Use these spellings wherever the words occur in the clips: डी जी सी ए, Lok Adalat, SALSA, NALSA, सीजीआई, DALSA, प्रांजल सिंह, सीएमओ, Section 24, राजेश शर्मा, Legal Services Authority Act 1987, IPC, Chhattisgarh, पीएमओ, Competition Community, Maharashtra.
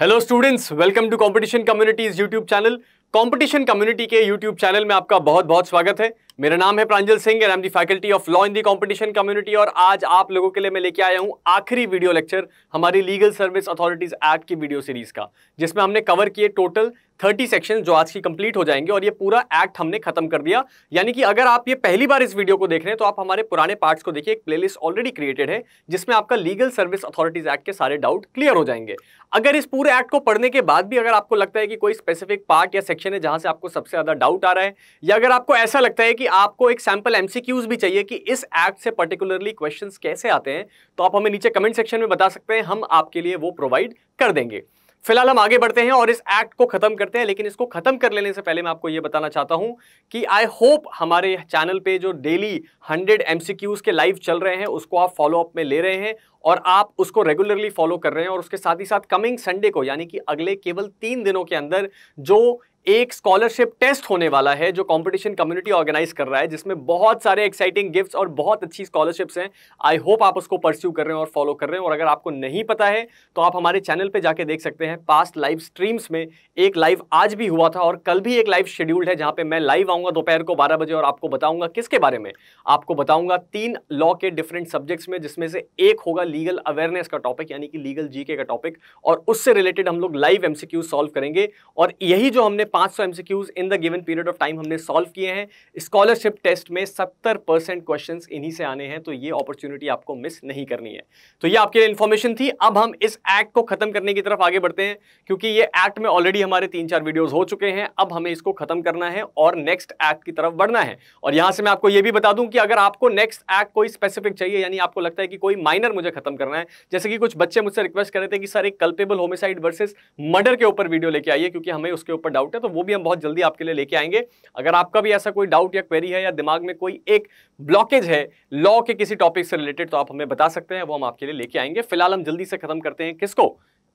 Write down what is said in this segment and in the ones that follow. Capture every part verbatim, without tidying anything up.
Hello students, welcome to competition communities YouTube channel. Competition community के YouTube channel में आपका बहुत बहुत स्वागत है। मेरा नाम है प्रांजल सिंह and I am the faculty of law in the competition community. और आज आप लोगों के लिए मैं लेके आया हूँ आखिरी वीडियो लेक्चर हमारी लीगल सर्विस अथॉरिटीज एक्ट की वीडियो सीरीज का, जिसमें हमने कवर किए टोटल थर्टी सेक्शन जो आज की कंप्लीट हो जाएंगे। और ये पूरा एक्ट हमने खत्म कर दिया, यानी कि अगर आप ये पहली बार इस वीडियो को देख रहे हैं तो आप हमारे पुराने पार्ट्स को देखिए। एक प्लेलिस्ट ऑलरेडी क्रिएटेड है जिसमें आपका लीगल सर्विस अथॉरिटीज एक्ट के सारे डाउट क्लियर हो जाएंगे। अगर इस पूरे एक्ट को पढ़ने के बाद भी अगर आपको लगता है कि कोई स्पेसिफिक पार्ट या सेक्शन है जहां से आपको सबसे ज्यादा डाउट आ रहा है, या अगर आपको ऐसा लगता है कि आपको एक सैंपल एमसीक्यूज भी चाहिए कि इस एक्ट से पर्टिकुलरली क्वेश्चंस कैसे आते हैं, तो आप हमें नीचे कमेंट सेक्शन में बता सकते हैं, हम आपके लिए वो प्रोवाइड कर देंगे। फिलहाल हम आगे बढ़ते हैं और इस एक्ट को खत्म करते हैं। लेकिन इसको खत्म कर लेने से पहले मैं आपको ये बताना चाहता हूं कि आई होप हमारे चैनल पे जो डेली हंड्रेड एमसीक्यूज के लाइव चल रहे हैं उसको आप फॉलो अप में ले रहे हैं और आप उसको रेगुलरली फॉलो कर रहे हैं। और उसके साथ ही साथ कमिंग संडे को, यानी कि अगले केवल तीन दिनों के अंदर, जो एक स्कॉलरशिप टेस्ट होने वाला है जो कंपटीशन कम्युनिटी ऑर्गेनाइज कर रहा है, जिसमें बहुत सारे एक्साइटिंग गिफ्ट्स और बहुत अच्छी स्कॉलरशिप्स हैं। आई होप आप उसको परस्यू कर रहे हैं और फॉलो कर रहे हैं। और अगर आपको नहीं पता है तो आप हमारे चैनल पे जाके देख सकते हैं। पास्ट लाइव स्ट्रीम्स में एक लाइव आज भी हुआ था और कल भी एक लाइव शेड्यूल्ड है जहाँ पर मैं लाइव आऊँगा दोपहर को बारह बजे और आपको बताऊँगा किसके बारे में। आपको बताऊँगा तीन लॉ के डिफरेंट सब्जेक्ट्स में, जिसमें से एक होगा लीगल अवेयरनेस का टॉपिक, यानी कि लीगल जीके का टॉपिक, और उससे रिलेटेड हम लोग लाइव एमसीक्यू सॉल्व करेंगे। और यही जो हमने पाँच सौ MCQs in the given period of time हमने सॉल्व किए हैं, स्कॉलरशिप टेस्ट में सत्तर परसेंट क्वेश्चंस इन्हीं से आने हैं। तो ये अपॉर्चुनिटी आपको मिस नहीं करनी है। तो ये आपके लिए इन्फॉर्मेशन थी। अब हम इस एक्ट को खत्म करने की तरफ आगे बढ़ते हैं, क्योंकि ये एक्ट में ऑलरेडी हमारे तीन चार वीडियोज हो चुके हैं। अब हमें इसको खत्म करना है और नेक्स्ट एक्ट की तरफ बढ़ना है। और यहां से मैं आपको यह भी बता दूं कि अगर आपको नेक्स्ट एक्ट कोई स्पेसिफिक चाहिए, यानी आपको लगता है कि कोई माइनर मुझे खत्म करना है, जैसे कि कुछ बच्चे मुझसे रिक्वेस्ट कर रहे थे कि सर एक कल्पेबल होमिसाइड वर्सेस मर्डर के ऊपर वीडियो लेके आइए, क्योंकि हमें उसके ऊपर डाउट है, तो वो भी हम बहुत जल्दी आपके लिए लेके आएंगे। अगर आपका भी ऐसा कोई डाउट या क्वेरी है, या दिमाग में कोई एक ब्लॉकेज है लॉ के किसी टॉपिक से रिलेटेड, तो आप हमें बता सकते हैं, वो हम आपके लिए लेके आएंगे। फिलहाल हम जल्दी से खत्म करते हैं किसको,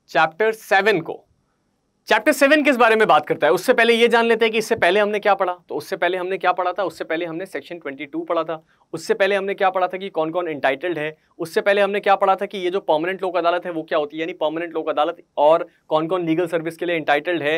चैप्टर सेवन को। चैप्टर सेवन किस बारे में बात करता है, उससे पहले ये जान लेते हैं कि इससे पहले हमने क्या पढ़ा। तो उससे पहले हमने क्या पढ़ा था, उससे पहले हमने सेक्शन बाईस पढ़ा था। उससे पहले हमने क्या पढ़ा था कि कौन कौन इंटाइटल्ड है। उससे पहले हमने क्या पढ़ा था कि ये जो परमानेंट लोक अदालत है वो क्या होती है, यानी परमानेंट लोक अदालत, और कौन कौन लीगल सर्विस के लिए इंटाइटल्ड है,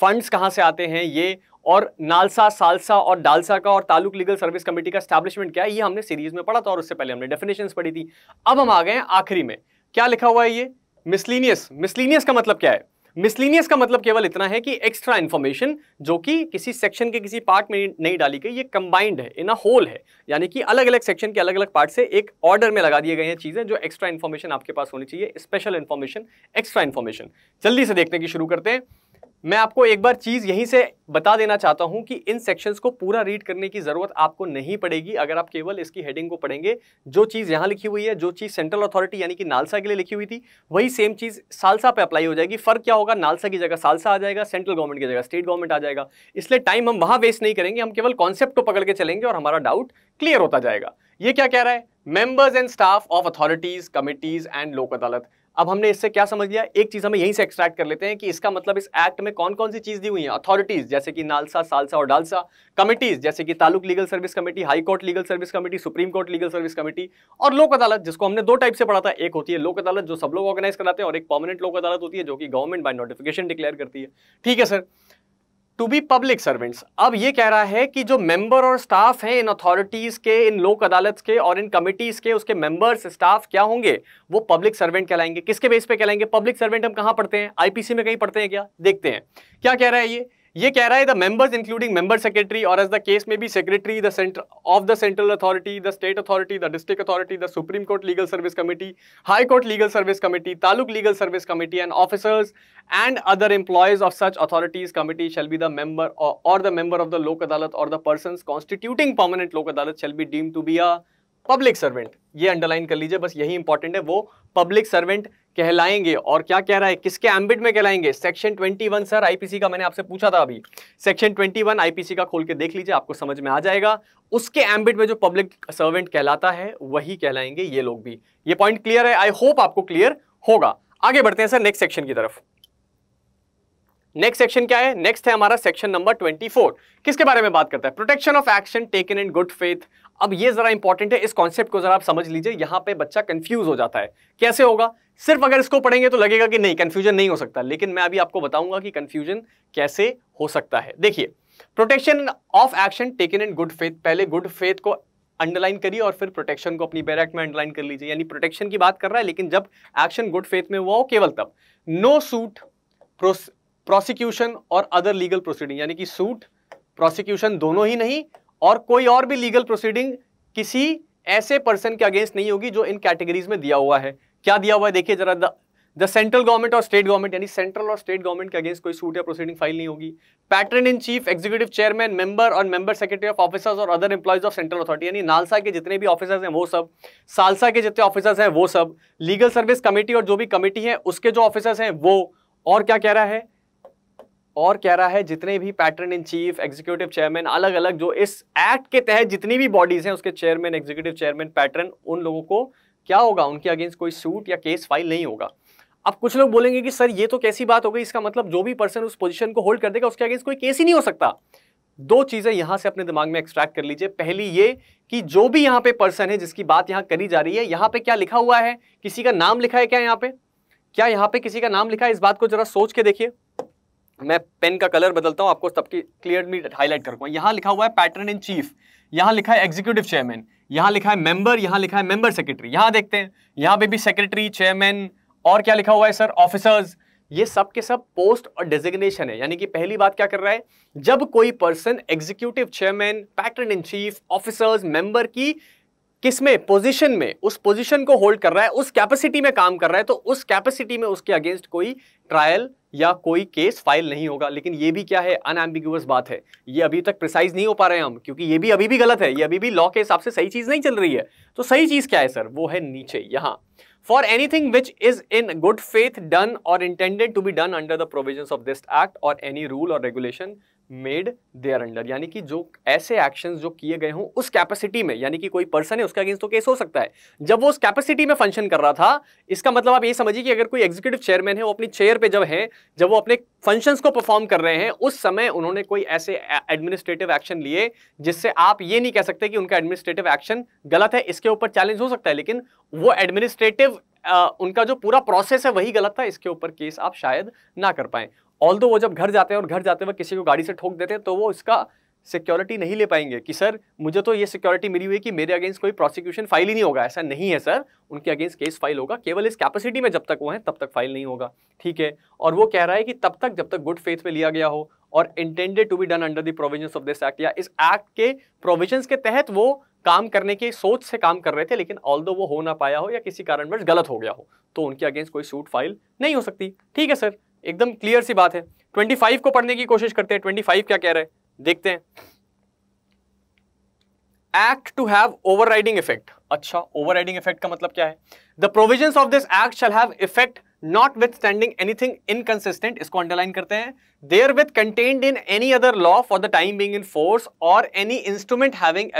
फंड्स कहाँ से आते हैं ये, और नालसा, सालसा और डालसा का और तालुक लीगल सर्विस कमेटी का एस्टैब्लिशमेंट क्या है, ये हमने सीरीज में पढ़ा था। और उससे पहले हमने डेफिनेशंस पढ़ी थी। अब हम आ गए आखिरी में। क्या लिखा हुआ है ये, मिसलिनियस। मिसलिनियस का मतलब क्या है? मिसलिनियस का मतलब केवल इतना है कि एक्स्ट्रा इन्फॉर्मेशन जो कि किसी सेक्शन के किसी पार्ट में नहीं डाली गई, ये कंबाइंड है, इन अ होल है, यानी कि अलग अलग सेक्शन के अलग अलग पार्ट से एक ऑर्डर में लगा दिए गए हैं चीज़ें। जो एक्स्ट्रा इन्फॉर्मेशन आपके पास होनी चाहिए, स्पेशल इन्फॉर्मेशन, एक्स्ट्रा इन्फॉर्मेशन। जल्दी से देखने की शुरू करते हैं। मैं आपको एक बार चीज़ यहीं से बता देना चाहता हूं कि इन सेक्शंस को पूरा रीड करने की ज़रूरत आपको नहीं पड़ेगी। अगर आप केवल इसकी हेडिंग को पढ़ेंगे, जो चीज़ यहां लिखी हुई है, जो चीज़ सेंट्रल अथॉरिटी यानी कि नालसा के लिए लिखी हुई थी, वही सेम चीज़ सालसा पे अप्लाई हो जाएगी। फ़र्क क्या होगा, नालसा की जगह सालसा आ जाएगा, सेंट्रल गवर्नमेंट की जगह स्टेट गवर्नमेंट आ जाएगा। इसलिए टाइम हम वहाँ वेस्ट नहीं करेंगे, हम केवल कॉन्सेप्ट को पकड़ के चलेंगे और हमारा डाउट क्लियर होता जाएगा। ये क्या कह रहा है, members and staff of authorities, committees and Lok Adalat. अब हमने इससे क्या समझ लिया, एक चीज हमें यहीं से एक्सट्रैक्ट कर लेते हैं कि इसका मतलब इस एक्ट में कौन कौन सी चीज दी हुई है। अथॉरिटीज जैसे कि नालसा, सालसा और डालसा, कमिटीज जैसे कि taluk legal service committee, high court legal service committee, supreme court legal service committee, और लोक अदालत, जिसको हमने दो टाइप से पढ़ा था। एक होती है लोक अदालत जो सब लोग ऑर्गेनाइज कराते हैं, और एक परमानेंट लोक अदालत होती है जो कि गवर्नमेंट बाय नोटिफिकेशन डिक्लेयर करती है। ठीक है sir, to be public servants. अब ये कह रहा है कि जो मेंबर और स्टाफ हैं इन अथॉरिटीज़ के, इन लोक अदालत के और इन कमिटीज़ के, उसके मेंबर्स स्टाफ क्या होंगे, वो पब्लिक सर्वेंट कहलाएंगे। किसके बेस पे कहलाएंगे पब्लिक सर्वेंट? हम कहाँ पढ़ते हैं, आईपीसी में कहीं पढ़ते हैं क्या? देखते हैं क्या कह रहा है ये। ये कह रहा है the members including member secretary, और एज द केस में भी secretary the centre of the central authority, the state authority, the district authority, the supreme court legal service committee, high court legal service committee, taluk legal service committee, and officers and other employees of such authorities committee shall be the member और the member of the Lok Adalat और the person constituting permanent Lok अदालत शैल be deem to be a public servant. ये underline कर लीजिए, बस यही important है, वो पब्लिक सर्वेंट कहलाएंगे। और क्या कह रहा है, किसके एम्बिट में कहलाएंगे? सेक्शन इक्कीस सर, आईपीसी का मैंने आपसे पूछा था अभी। सेक्शन इक्कीस आईपीसी का खोल के देख लीजिए, आपको समझ में आ जाएगा। उसके एम्बिट में जो पब्लिक सर्वेंट कहलाता है वही कहलाएंगे ये लोग भी। ये पॉइंट क्लियर है, आई होप आपको क्लियर होगा। आगे बढ़ते हैं सर नेक्स्ट सेक्शन की तरफ। नेक्स्ट सेक्शन क्या है? नेक्स्ट है हमारा सेक्शन नंबर चौबीस, किसके बारे में बात करता है? Protection of action taken in good faith. अब ये जरा इंपॉर्टेंट है, इस कॉन्सेप्ट को जरा आप समझ लीजिए, यहाँ पे बच्चा कंफ्यूज हो जाता है। कैसे होगा? सिर्फ अगर इसको पढ़ेंगे तो लगेगा कि नहीं कंफ्यूजन नहीं हो सकता, लेकिन मैं अभी आपको बताऊंगा कि कंफ्यूजन कैसे हो सकता है। देखिए, protection of action taken in good faith, पहले गुड फेथ को अंडरलाइन करिए और फिर प्रोटेक्शन को अपनी बैरक में अंडरलाइन कर लीजिए। यानी प्रोटेक्शन की बात कर रहा है, लेकिन जब एक्शन गुड फेथ में हुआ हो केवल तब। नो सूट प्रोसिक्यूशन और अदर लीगल प्रोसीडिंग, यानी कि सूट प्रोसिक्यूशन दोनों ही नहीं और कोई और भी लीगल प्रोसीडिंग किसी ऐसे पर्सन के अगेंस्ट नहीं होगी जो इन कैटेगरीज में दिया हुआ है। क्या दिया हुआ है देखिए जरा, द सेंट्रल गवर्नमेंट और स्टेट गवर्नमेंट, यानी सेंट्रल और स्टेट गवर्नमेंट के अगेंस्ट कोई सूट या प्रोसीडिंग फाइल नहीं होगी। Patron in chief, executive chairman, member और मेंबर सेक्रेटरी ऑफ ऑफिसर्स और other employees of central authority, यानी नालसा के जितने भी ऑफिसर्स हैं वो सब, सालसा के जितने ऑफिसर्स हैं वो सब, लीगल सर्विस कमेटी और जो भी कमेटी है उसके जो ऑफिसर्स हैं वो, और क्या कह रहा है और कह रहा है जितने भी patron in chief, executive chairman, अलग अलग जो इस एक्ट के तहत जितनी भी बॉडीज हैं उसके चेयरमैन, एग्जीक्यूटिव चेयरमैन, पैटर्न, उन लोगों को क्या होगा? उनके अगेंस्ट कोई सूट या केस फाइल नहीं होगा। अब कुछ लोग बोलेंगे कि सर ये तो कैसी बात हो गई, इसका मतलब जो भी पर्सन उस पोजीशन को होल्ड कर देगा उसके अगेंस्ट कोई केस ही नहीं हो सकता। दो चीजें यहां से अपने दिमाग में एक्सट्रैक्ट कर लीजिए। पहली ये कि जो भी यहां पे पर्सन है जिसकी बात यहां करी जा रही है, यहां पे क्या लिखा हुआ है? किसी का नाम लिखा है क्या यहां पे? क्या यहां पे किसी का नाम लिखा है? इस बात को जरा सोच के देखिए। मैं पेन का कलर बदलता हूं, आपको सबकी क्लियरली हाईलाइट करूंगा। यहां लिखा हुआ है पैटर्न इन चीफ, यहां लिखा है एग्जीक्यूटिव चेयरमैन, यहां लिखा है मेंबर, यहां लिखा है मेंबर सेक्रेटरी। यहां देखते हैं, यहां पे भी सेक्रेटरी, चेयरमैन और क्या लिखा हुआ है सर? ऑफिसर्स। ये सब के सब पोस्ट और डेजिग्नेशन है। यानी कि पहली बात क्या कर रहा है, जब कोई person executive chairman, patron in chief, officers, member की किसमें पोजीशन में, उस पोजीशन को होल्ड कर रहा है, उस कैपेसिटी में काम कर रहा है, तो उस कैपेसिटी में उसके अगेंस्ट कोई ट्रायल या कोई केस फाइल नहीं होगा। लेकिन ये भी क्या है, अनएम्बिगुअस बात है। ये अभी तक प्रिसाइज नहीं हो पा रहे हैं हम, क्योंकि ये भी अभी भी गलत है, ये अभी भी लॉ के हिसाब से सही चीज नहीं चल रही है। तो सही चीज क्या है सर? वो है नीचे यहाँ, for anything which is in good faith done or intended to be done under the provisions of this act or any rule or regulation made thereunder। यानी कि जो ऐसे actions जो किए गए हों उस capacity में, यानी कि कोई person है उसके अगेंस्ट तो केस हो सकता है जब वो उस capacity में function कर रहा था। इसका मतलब आप ये समझिए कि अगर कोई executive chairman है, वो अपनी chair पे जब है, जब वो अपने functions को perform कर रहे हैं, उस समय उन्होंने कोई ऐसे administrative action लिए जिससे आप ये नहीं कह सकते कि उनका administrative action गलत है। इसके ऊपर challenge हो सकता है, लेकिन वो एडमिनिस्ट्रेटिव उनका जो पूरा प्रोसेस है वही गलत था, इसके ऊपर केस आप शायद ना कर पाए। ऑल्दो वो जब घर जाते हैं और घर जाते वक्त किसी को गाड़ी से ठोक देते हैं, तो वो इसका सिक्योरिटी नहीं ले पाएंगे कि सर मुझे तो ये सिक्योरिटी मिली हुई है कि मेरे अगेंस्ट कोई प्रोसिक्यूशन फाइल ही नहीं होगा। ऐसा नहीं है सर, उनके अगेंस्ट केस फाइल होगा, केवल इस कैपेसिटी में जब तक वो हैं तब तक फाइल नहीं होगा। ठीक है, और वो कह रहा है कि तब तक जब तक गुड फेथ में लिया गया हो और intended to be done under the provisions of this act, या इस एक्ट के प्रोविजंस के तहत वो काम करने की सोच से काम कर रहे थे, लेकिन ऑल्दो वो हो ना पाया हो या किसी कारणवश गलत हो गया हो, तो उनके अगेंस्ट कोई सूट फाइल नहीं हो सकती। ठीक है सर, एकदम क्लियर सी बात है। पच्चीस को पढ़ने की कोशिश करते हैं, पच्चीस क्या कह रहे हैं देखते हैं। Act to have overriding effect. अच्छा, ओवरराइडिंग इफेक्ट का मतलब क्या है? The provisions of this act shall have effect notwithstanding anything inconsistent, इसको अंडरलाइन करते हैं, therewith contained in any other law for the time being in force और any instrument having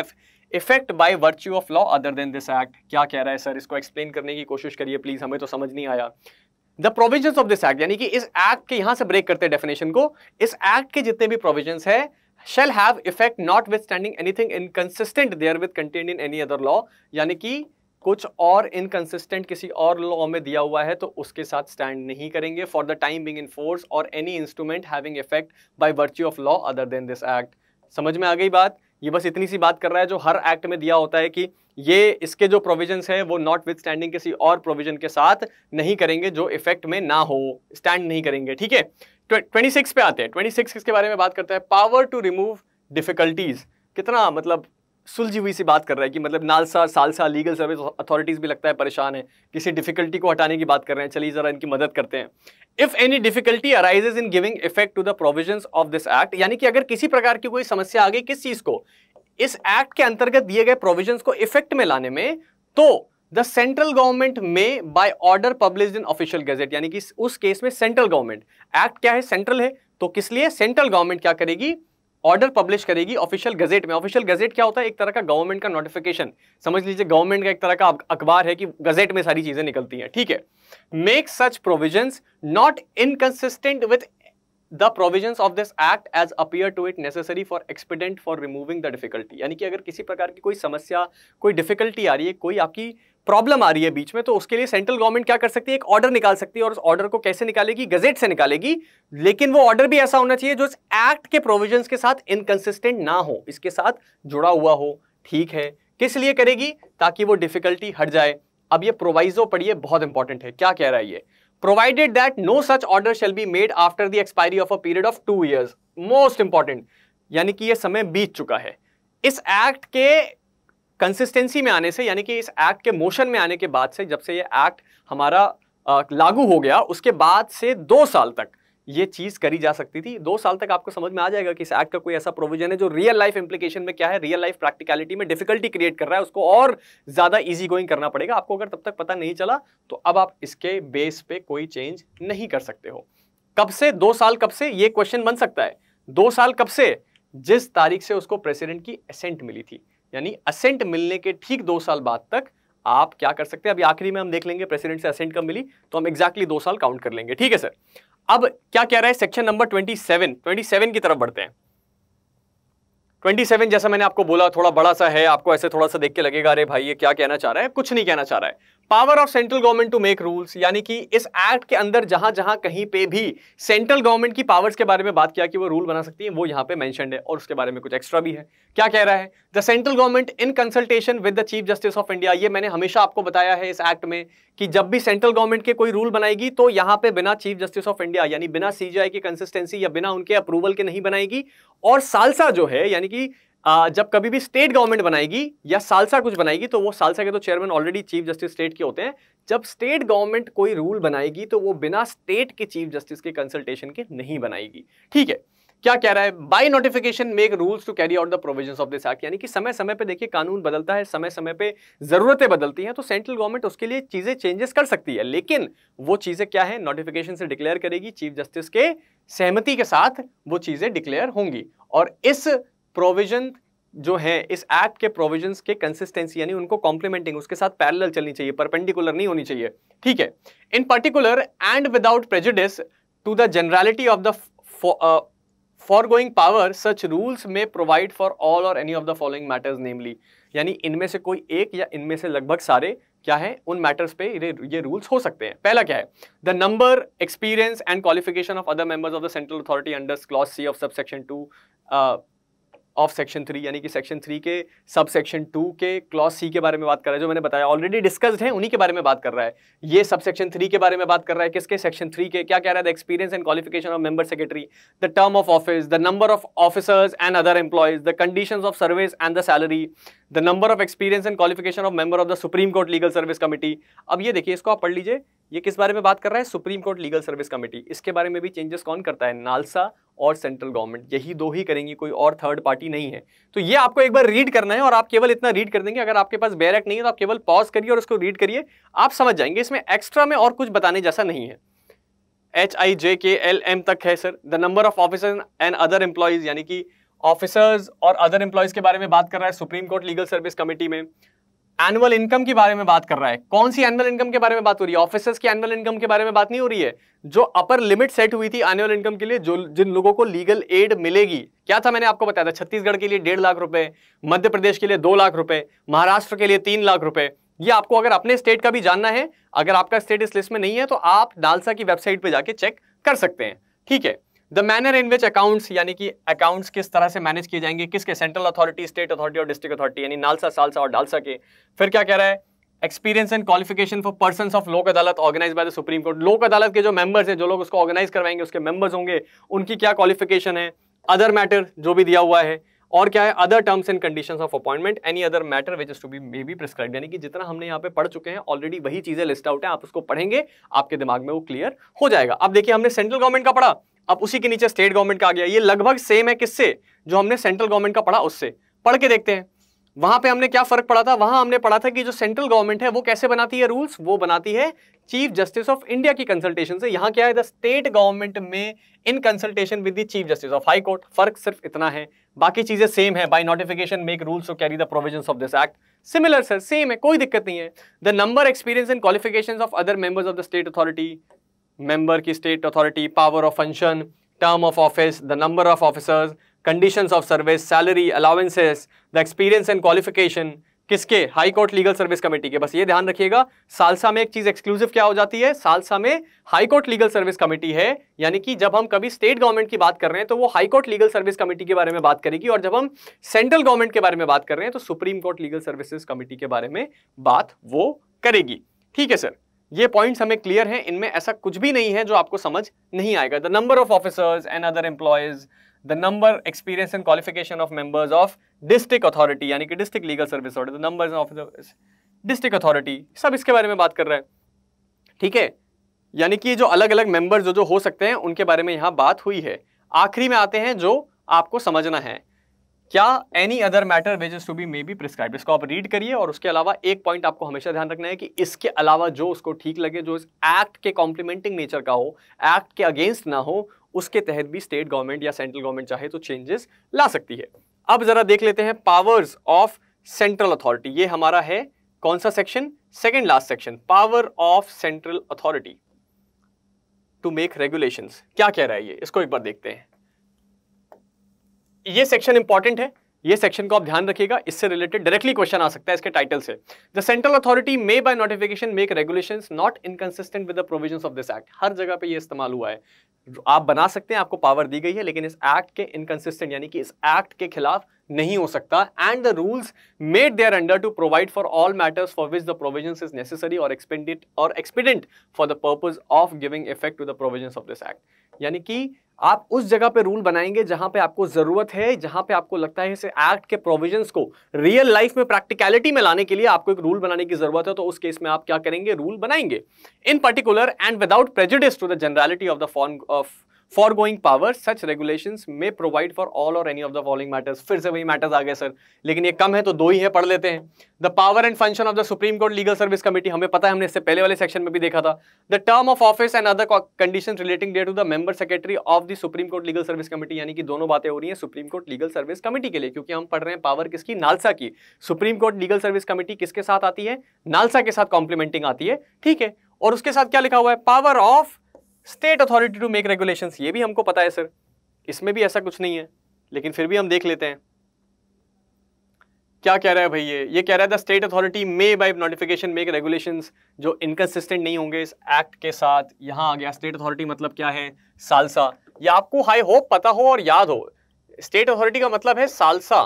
effect by virtue of law other than this act. क्या कह रहा है sir? इसको explain करने की कोशिश करिए प्लीज, हमें तो समझ नहीं आया। The provisions of this act, यानी कि इस एक्ट के, यहां से ब्रेक करते हैं डेफिनेशन को, इस एक्ट के जितने भी प्रोविजंस है, shall have effect notwithstanding anything inconsistent therewith contained in any other law, यानी कि कुछ और इनकंसिस्टेंट किसी और लॉ में दिया हुआ है तो उसके साथ स्टैंड नहीं करेंगे, for the time being in force और any instrument having effect by virtue of law other than this act. समझ में आ गई बात? ये बस इतनी सी बात कर रहा है जो हर एक्ट में दिया होता है कि ये इसके जो प्रोविजंस है वो नॉट विथ स्टैंडिंग किसी और प्रोविजन के साथ नहीं करेंगे जो इफेक्ट में ना हो, स्टैंड नहीं करेंगे। ठीक है, छब्बीस पे आते हैं। छब्बीस किसके बारे में बात करता है? Power to remove difficulties. कितना मतलब सुलझी हुई सी बात कर रहा है कि मतलब NALSA, salsa, legal service authorities भी लगता है परेशान है, किसी डिफिकल्टी को हटाने की बात कर रहे हैं। चलिए जरा इनकी मदद करते हैं। If any difficulty arises in giving effect to the provisions of this act, यानी कि अगर किसी प्रकार की कोई समस्या आ गई किस चीज को, इस एक्ट के अंतर्गत दिए गए प्रोविजंस को इफेक्ट में लाने में, तो the central government may by order published in official gazette, यानी कि उस केस में सेंट्रल गवर्नमेंट, एक्ट क्या है? सेंट्रल है, तो किस लिए सेंट्रल गवर्नमेंट क्या करेगी? ऑर्डर पब्लिश करेगी ऑफिशियल गजेट में। ऑफिशियल गजेट क्या होता है? एक तरह का गवर्नमेंट का नोटिफिकेशन समझ लीजिए, गवर्नमेंट का एक तरह का अखबार है कि गजेट में सारी चीजें निकलती हैं। ठीक है, make such provisions not inconsistent with the provisions of this act as appear to it necessary for expedient for removing the difficulty, यानी कि अगर किसी प्रकार की कोई समस्या, कोई डिफिकल्टी आ रही है, कोई आपकी प्रॉब्लम आ रही है बीच में, तो उसके लिए सेंट्रल गवर्नमेंट क्या कर सकती है, एक ऑर्डर निकाल सकती है। और उस ऑर्डर को कैसे निकालेगी, गजेट से निकालेगी, लेकिन वो ऑर्डर भी ऐसा होना चाहिए जो इस एक्ट के प्रोविजंस के साथ इनकंसिस्टेंट ना हो, इसके साथ जुड़ा हुआ हो। ठीक है, किस लिए करेगी, ताकि वो डिफिकल्टी हट जाए। अब ये प्रोवाइजो पढ़िए, बहुत इंपॉर्टेंट है, क्या कह रहा है ये, provided that no such order shall be made after the expiry of a period of two years, most important, यानी कि ये समय बीत चुका है। इस एक्ट के कंसिस्टेंसी में आने से, यानी कि इस एक्ट के मोशन में आने के बाद से, जब से ये एक्ट हमारा आ, लागू हो गया, उसके बाद से दो साल तक ये चीज करी जा सकती थी। दो साल तक आपको समझ में आ जाएगा कि इस एक्ट का कोई ऐसा प्रोविजन है जो रियल लाइफ इंप्लीकेशन में क्या है, रियल लाइफ प्रैक्टिकलिटी में डिफिकल्टी क्रिएट कर रहा है, उसको और ज्यादा इजी गोइंग करना पड़ेगा। आपको अगर तब तक पता नहीं चला तो अब आप इसके बेस पे कोई चेंज नहीं कर सकते हो। कब से, दो साल कब से, ये क्वेश्चन बन सकता है। दो साल कब से, जिस तारीख से उसको प्रेसिडेंट की असेंट मिली थी, यानी असेंट मिलने के ठीक दो साल बाद तक आप क्या कर सकते हैं। अभी आखिरी में हम देख लेंगे प्रेसिडेंट से असेंट कब मिली, तो हम एक्जैक्टली दो साल काउंट कर लेंगे। ठीक है सर, अब क्या कह रहा है सेक्शन नंबर सत्ताईस, सत्ताईस की तरफ बढ़ते हैं। सत्ताईस जैसा मैंने आपको बोला थोड़ा बड़ा सा है, आपको ऐसे थोड़ा सा देख के लगेगा अरे भाई ये क्या कहना चाह रहा है, कुछ नहीं कहना चाह रहा है। Power of central government to make rules, यानी कि इस एक्ट के अंदर जहां जहां कहीं पे भी सेंट्रल गवर्नमेंट की पावर्स के बारे में बात किया कि वो रूल बना सकती है, वो यहाँ पे मेंशन्ड है, और उसके बारे में कुछ एक्स्ट्रा भी है। क्या कह रहा है, the central government in consultation with the chief justice of India, ये मैंने हमेशा आपको बताया है इस एक्ट में कि जब भी सेंट्रल गवर्नमेंट के कोई रूल बनाएगी तो यहाँ पे बिना चीफ जस्टिस ऑफ इंडिया यानी बिना सीजीआई की कंसिस्टेंसी या बिना उनके अप्रूवल के नहीं बनाएगी। और सालसा जो है, यानी कि जब कभी भी स्टेट गवर्नमेंट बनाएगी या सालसा कुछ बनाएगी, तो वो सालसा के तो chairman already chief justice state के होते हैं, जब स्टेट गवर्नमेंट कोई रूल बनाएगी तो वो बिना स्टेट के चीफ जस्टिस के कंसल्टेशन के नहीं बनाएगी। ठीक है, क्या कह रहा है, by notification make rules to carry out the provisions of this act, यानी कि समय समय पे देखिए कानून बदलता है, समय समय पे जरूरतें बदलती हैं, तो सेंट्रल गवर्नमेंट उसके लिए चीजें चेंजेस कर सकती है, लेकिन वो चीजें क्या है, नोटिफिकेशन से डिक्लेयर करेगी, चीफ जस्टिस के सहमति के साथ वो चीजें डिक्लेयर होंगी। और इस प्रोविजन जो है, इस एक्ट के प्रोविजंस के कंसिस्टेंसी यानी उनको कॉम्प्लीमेंटिंग, उसके साथ पैरेलल चलनी चाहिए, परपेंडिकुलर नहीं होनी चाहिए। ठीक है, in particular and without prejudice to the generality of the foregoing power such rules may provide for all और any of the following matters namely, यानी इनमें से कोई एक या इनमें से लगभग सारे क्या है, उन मैटर्स पे ये रूल्स हो सकते हैं। पहला क्या है, the number, experience and qualification of other members of the central authority under clause C of sub section two of section three, यानी कि सेक्शन थ्री के सब सेक्शन टू के क्लॉज सी के बारे में बात कर रहा है, जो मैंने बताया ऑलरेडी डिस्कस्ड है, उन्हीं के बारे में बात कर रहा है। ये सब सेक्शन थ्री के बारे में बात कर रहा है, किसके, सेक्शन थ्री के। क्या कह रहा है, the experience and qualification of member secretary, the term of office, the number of officers and other employees, the conditions of service and the salary, the number of experience and qualification of member of the supreme court legal service committee. अब ये देखिए, इसको आप पढ़ लीजिए, ये किस बारे में बात कर रहा है, supreme court legal service committee. इसके बारे में भी चेंजेस कौन करता है, नालसा और सेंट्रल गवर्नमेंट, यही दो ही करेंगी, कोई और थर्ड पार्टी नहीं है। तो ये आपको एक बार रीड करना है, और आप केवल इतना रीड कर देंगे, अगर आपके पास बेयर एक्ट नहीं है तो आप केवल पॉज करिए और उसको रीड करिए, आप समझ जाएंगे, इसमें एक्स्ट्रा में और कुछ बताने जैसा नहीं है। एच आई जे के एल एम तक है sir. The number of officers and other employees, यानी कि ऑफिसर्स और अदर एम्प्लॉयज के बारे में बात कर रहा है supreme court legal service committee में। एनुअल इनकम के बारे में बात कर रहा है, कौन सी एनुअल इनकम के बारे में बात हो रही है, ऑफिसर्स की एनुअल इनकम के बारे में बात नहीं हो रही है, जो अपर लिमिट सेट हुई थी एनुअल इनकम के लिए, जो जिन लोगों को लीगल एड मिलेगी। क्या था, मैंने आपको बताया था, छत्तीसगढ़ के लिए डेढ़ लाख रुपए, मध्य प्रदेश के लिए दो लाख रुपए, महाराष्ट्र के लिए तीन लाख रुपए। ये आपको अगर अपने स्टेट का भी जानना है, अगर आपका स्टेट इस लिस्ट में नहीं है तो आप डालसा की वेबसाइट पर जाके चेक कर सकते हैं। ठीक है, the manner in which accounts, यानी कि अकाउंट्स किस तरह से मैनेज किए जाएंगे, किसके, सेंट्रल अथॉरिटी, स्टेट अथॉरिटी और डिस्ट्रिक्ट अथॉरिटी, यानी नालसा, सालसा और डालसा के। फिर क्या कह रहा है, experience and qualification for person of Lok Adalat organise by the supreme court. Lok Adalat के जो मेंबर्स हैं, जो लोग उसको ऑर्गेनाइज करवाएंगे, उसके मेंबर्स होंगे, उनकी क्या क्वालिफिकेशन है। अदर मैटर जो भी दिया हुआ है, और क्या है, other terms and conditions of appointment, any other matter which is to be may be prescribed, यानी कि जितना हमने यहाँ पे पढ़ चुके हैं ऑलरेडी, वही चीजें लिस्ट आउट है। आप उसको पढ़ेंगे, आपके दिमाग में वो क्लियर हो जाएगा। अब देखिए, हमने सेंट्रल गवर्नमेंट का पढ़ा, अब उसी के नीचे स्टेट गवर्नमेंट का आ गया, ये लगभग सेम है किससे, जो हमने सेंट्रल गवर्नमेंट का पढ़ा उससे। पढ़ के देखते हैं वहां पे हमने क्या फर्क पड़ा था। वहां हमने पढ़ा था कि जो सेंट्रल गवर्नमेंट है वो कैसे बनाती है रूल्स, वो बनाती है चीफ जस्टिस ऑफ इंडिया की कंसल्टेशन से। यहाँ क्या है, the state government may in consultation with the chief justice of high court. फर्क सिर्फ इतना है, बाकी चीजें सेम है। By notification make rules to carry the provisions of this act, similar sir, same है, कोई दिक्कत नहीं है। The number, experience and qualification of other members of the state authority, member की state authority, power of function, term of office, the number of officers, conditions of service, salary, allowances, the experience and qualification किसके? High court legal service committee के। बस ये ध्यान रखिएगा, salsa में एक चीज एक्सक्लूसिव क्या हो जाती है, सालसा में high court legal service committee है, यानी कि जब हम कभी स्टेट गवर्नमेंट की बात कर रहे हैं तो वो high court legal service committee के बारे में बात करेगी, और जब हम सेंट्रल गवर्नमेंट के बारे में बात कर रहे हैं तो supreme court legal services committee के बारे में बात वो करेगी। ठीक है सर, ये पॉइंट्स हमें क्लियर हैं, इनमें ऐसा कुछ भी नहीं है जो आपको समझ नहीं आएगा। The number of officers and other employees, the number, experience and qualification of members of district authority, यानी कि district legal service order, the numbers of district authority, सब इसके बारे में बात कर रहा है। ठीक है, यानी कि जो अलग अलग मेंबर्स जो जो हो सकते हैं उनके बारे में यहाँ बात हुई है। आखिरी में आते हैं जो आपको समझना है, क्या any other matter which is to be may be prescribe, इसको आप रीड करिए। और उसके अलावा एक पॉइंट आपको हमेशा ध्यान रखना है कि इसके अलावा जो उसको ठीक लगे, जो इस एक्ट के कॉम्प्लीमेंटिंग नेचर का हो, एक्ट के अगेंस्ट ना हो, उसके तहत भी स्टेट गवर्नमेंट या सेंट्रल गवर्नमेंट चाहे तो चेंजेस ला सकती है। अब जरा देख लेते हैं पावर्स ऑफ सेंट्रल अथॉरिटी, ये हमारा है कौन सा section, second last section, power of central authority to make regulations. क्या कह रहा है ये, इसको एक बार देखते हैं। ये सेक्शन इंपॉर्टेंट है, ये सेक्शन को आप ध्यान रखिएगा, इससे रिलेटेड डायरेक्टली क्वेश्चन आ सकता है इसके टाइटल से। The central authority may by notification make regulations not inconsistent with the provisions of this act. हर जगह पे ये इस्तेमाल हुआ है, आप बना सकते हैं, आपको पावर दी गई है, लेकिन इस एक्ट के इनकंसिस्टेंट यानी कि इस एक्ट के खिलाफ नहीं हो सकता। And the rules made thereunder to provide for all matters for which the provisions is necessary or expended or expedient for the purpose of giving effect to the provisions of this act. यानी कि आप उस जगह पे rule बनाएंगे जहां पे आपको जरूरत है, जहां पे आपको लगता है इस एक्ट के प्रोविजंस को रियल लाइफ में प्रैक्टिकलिटी में लाने के लिए आपको एक रूल बनाने की जरूरत है, तो उस केस में आप क्या करेंगे, रूल बनाएंगे। In particular and without prejudice to the generality of the form of foregoing power such regulations may provide for all और any of the following matters. फिर से वही मैटर्स आ गए सर, लेकिन ये कम है तो दो ही है, पढ़ लेते हैं। The power and function of the supreme court legal service committee, हमें पता है, हमने इससे पहले वाले सेक्शन में भी देखा था। The term of office and other condition relating to the member secretary of the supreme court legal service committee, यानी कि दोनों बातें हो रही है supreme court legal service committee के लिए, क्योंकि हम पढ़ रहे हैं पावर किसकी, नालसा की। Supreme court legal service committee किसके साथ आती है, नालसा के साथ कॉम्प्लीमेंटिंग आती है। ठीक है, और उसके साथ क्या लिखा हुआ है, power of state authority to make regulations, ये भी हमको पता है सर, इसमें भी ऐसा कुछ नहीं है, लेकिन फिर भी हम देख लेते हैं क्या कह रहा है भाई। ये ये कह रहा है the state authority may by notification make regulations जो इनकंसिस्टेंट नहीं होंगे इस एक्ट के साथ। यहाँ आ गया स्टेट अथॉरिटी, मतलब क्या है, सालसा, या आपको हाई होप पता हो और याद हो, स्टेट अथॉरिटी का मतलब है सालसा,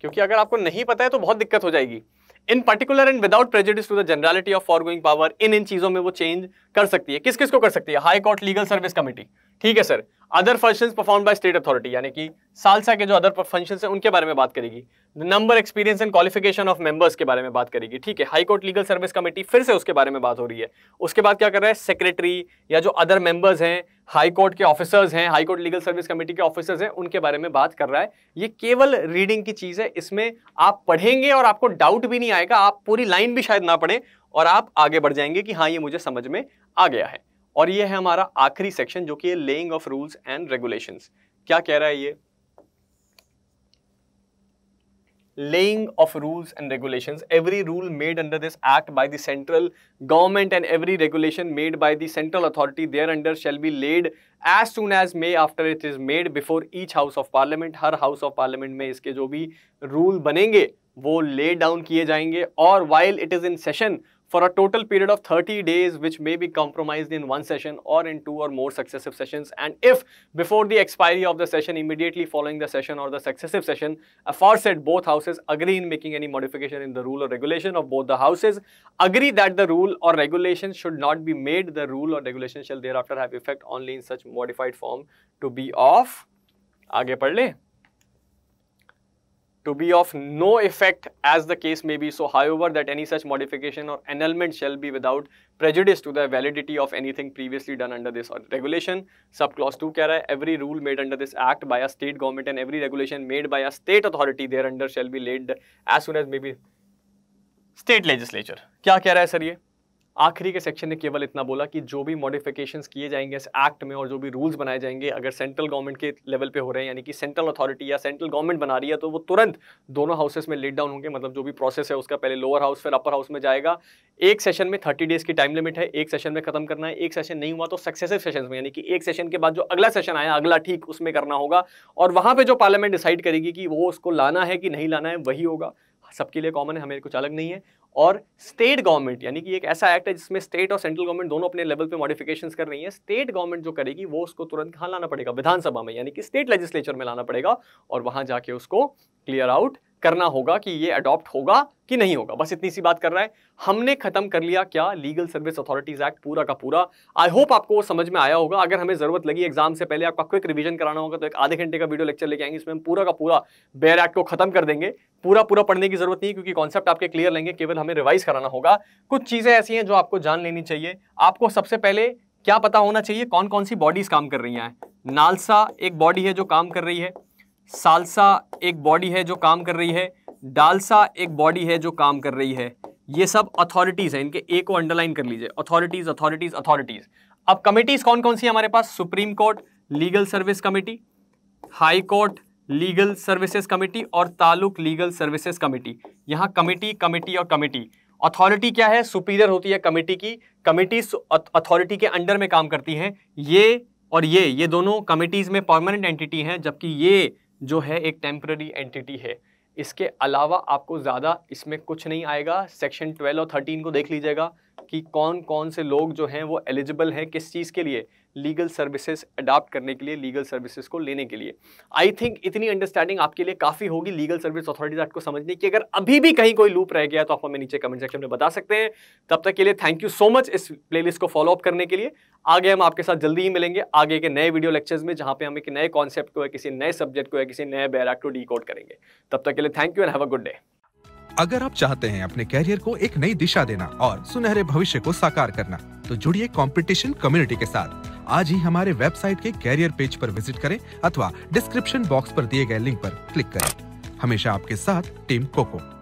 क्योंकि अगर आपको नहीं पता है तो बहुत दिक्कत हो जाएगी। In particular and without prejudice to the generality of foregoing power, इन इन चीजों में वो चेंज कर सकती है। किस किस को कर सकती है, high court legal service committee. ठीक है sir, other functions performed by state authority, यानी कि सालसा के जो अदर फंक्शंस हैं उनके बारे में बात करेगी। Number, experience and qualification of members के बारे में बात करेगी। ठीक है, high court legal service committee फिर से उसके बारे में बात हो रही है। उसके बाद क्या कर रहा है, सेक्रेटरी या जो अदर मेंबर्स हैं, हाई कोर्ट के ऑफिसर्स हैं, high court legal service committee के ऑफिसर्स हैं, उनके बारे में बात कर रहा है। ये केवल रीडिंग की चीज़ है, इसमें आप पढ़ेंगे और आपको डाउट भी नहीं आएगा, आप पूरी लाइन भी शायद ना पढ़ें और आप आगे बढ़ जाएंगे कि हाँ ये मुझे समझ में आ गया है। और ये है हमारा आखिरी सेक्शन जो कि है laying of rules and regulations. क्या कह रहा है ये, laying of rules and regulations, every rule made under this act by the central government and every regulation made by the central authority thereunder shall be laid as soon as may after it is made before each house of parliament। Her house of parliament में इसके जो भी rule बनेंगे वो lay down किए जाएंगे, और while it is in session for a total period of thirty days which may be compromised in one session or in two or more successive sessions, and if before the expiry of the session immediately following the session or the successive session aforesaid both houses agree in making any modification in the rule or regulation of both the houses agree that the rule or regulation should not be made, the rule or regulation shall thereafter have effect only in such modified form to be of aage pad le to be of no effect as the case may be, so however that any such modification or annulment shall be without prejudice to the validity of anything previously done under this regulation। Sub clause two कह रहा है every rule made under this act by a state government and every regulation made by a state authority thereunder shall be laid as soon as may be state legislature। क्या कह रहा है sir ये, आखिरी के सेक्शन ने केवल इतना बोला कि जो भी मॉडिफिकेशंस किए जाएंगे इस एक्ट में और जो भी रूल्स बनाए जाएंगे अगर सेंट्रल गवर्नमेंट के लेवल पे हो रहे हैं, यानी कि सेंट्रल अथॉरिटी या सेंट्रल गवर्नमेंट बना रही है, तो वो तुरंत दोनों हाउसेस में लेट डाउन होंगे। मतलब जो भी प्रोसेस है उसका पहले लोअर हाउस फिर अपर हाउस में जाएगा। एक सेशन में थर्टी डेज की टाइम लिमिट है, एक सेशन में खत्म करना है। एक सेशन नहीं हुआ तो सक्सेसिव सेशन में, यानी कि एक सेशन के बाद जो अगला सेशन आया अगला ठीक उसमें करना होगा, और वहाँ पर जो पार्लियामेंट डिसाइड करेगी कि वो उसको लाना है कि नहीं लाना है वही होगा। सबके लिए कॉमन है, हमें कुछ अलग नहीं है। और स्टेट गवर्नमेंट, यानी कि एक ऐसा एक्ट है जिसमें स्टेट और सेंट्रल गवर्नमेंट दोनों अपने लेवल पे मॉडिफिकेशंस कर रही है। स्टेट गवर्नमेंट जो करेगी वो उसको तुरंत कहाँ लाना पड़ेगा, विधानसभा में, यानी कि स्टेट लेजिस्लेचर में लाना पड़ेगा, और वहाँ जाके उसको क्लियर आउट करना होगा कि ये अडॉप्ट होगा कि नहीं होगा। बस इतनी सी बात कर रहा है। हमने खत्म कर लिया क्या, लीगल सर्विस अथॉरिटीज एक्ट पूरा का पूरा। आई होप आपको वो समझ में आया होगा। अगर हमें जरूरत लगी एग्जाम से पहले आपका क्विक रिवीजन कराना होगा तो एक आधे घंटे का वीडियो लेक्चर लेके आएंगे, इसमें हम पूरा का पूरा बेयर एक्ट को खत्म कर देंगे। पूरा पूरा पढ़ने की जरूरत नहीं क्योंकि कॉन्सेप्ट आपके क्लियर लेंगे, केवल हमें रिवाइज कराना होगा। कुछ चीजें ऐसी हैं जो आपको जान लेनी चाहिए। आपको सबसे पहले क्या पता होना चाहिए, कौन कौन सी बॉडीज काम कर रही हैं। नालसा एक बॉडी है जो काम कर रही है, सालसा एक बॉडी है जो काम कर रही है, डालसा एक बॉडी है जो काम कर रही है। ये सब अथॉरिटीज़ हैं। इनके ए को अंडरलाइन कर लीजिए, अथॉरिटीज़ अथॉरिटीज़ अथॉरिटीज़। अब कमेटीज़ कौन कौन सी है हमारे पास, supreme court legal service committee, high court legal services committee और तालुक लीगल सर्विसेज कमेटी। यहाँ कमेटी कमेटी और कमेटी। अथॉरिटी क्या है, सुपीरियर होती है कमेटी की। कमेटी अथॉरिटी के अंडर में काम करती हैं। ये और ये ये दोनों कमेटीज़ में परमानेंट एंटिटी हैं, जबकि ये जो है एक टेम्पररी एंटिटी है। इसके अलावा आपको ज़्यादा इसमें कुछ नहीं आएगा। सेक्शन ट्वेल्व और थर्टीन को देख लीजिएगा कि कौन कौन से लोग जो हैं वो एलिजिबल हैं किस चीज़ के लिए, लीगल सर्विसेज अडाप्ट करने के लिए, लीगल सर्विसेज को लेने के लिए। आई थिंक इतनी अंडरस्टैंडिंग आपके लिए काफ़ी होगी लीगल सर्विस अथॉरिटीज एक्ट को समझने की। अगर अभी भी कहीं कोई लूप रह गया तो आप हमें नीचे कमेंट सेक्शन में बता सकते हैं। तब तक के लिए थैंक यू सो मच इस प्लेलिस्ट को फॉलोअप करने के लिए। आगे हम आपके साथ जल्दी ही मिलेंगे आगे के नए वीडियो लेक्चर्स में, जहाँ पे हम एक नए कॉन्सेप्ट को या किसी नए सब्जेक्ट को या किसी नए बैरैक्ट को डीकोड करेंगे। तब तक के लिए thank you and have a good day. अगर आप चाहते हैं अपने कैरियर को एक नई दिशा देना और सुनहरे भविष्य को साकार करना, तो जुड़िए कंपटीशन कम्युनिटी के साथ। आज ही हमारे वेबसाइट के कैरियर पेज पर विजिट करें अथवा डिस्क्रिप्शन बॉक्स पर दिए गए लिंक पर क्लिक करें। हमेशा आपके साथ टीम कोको।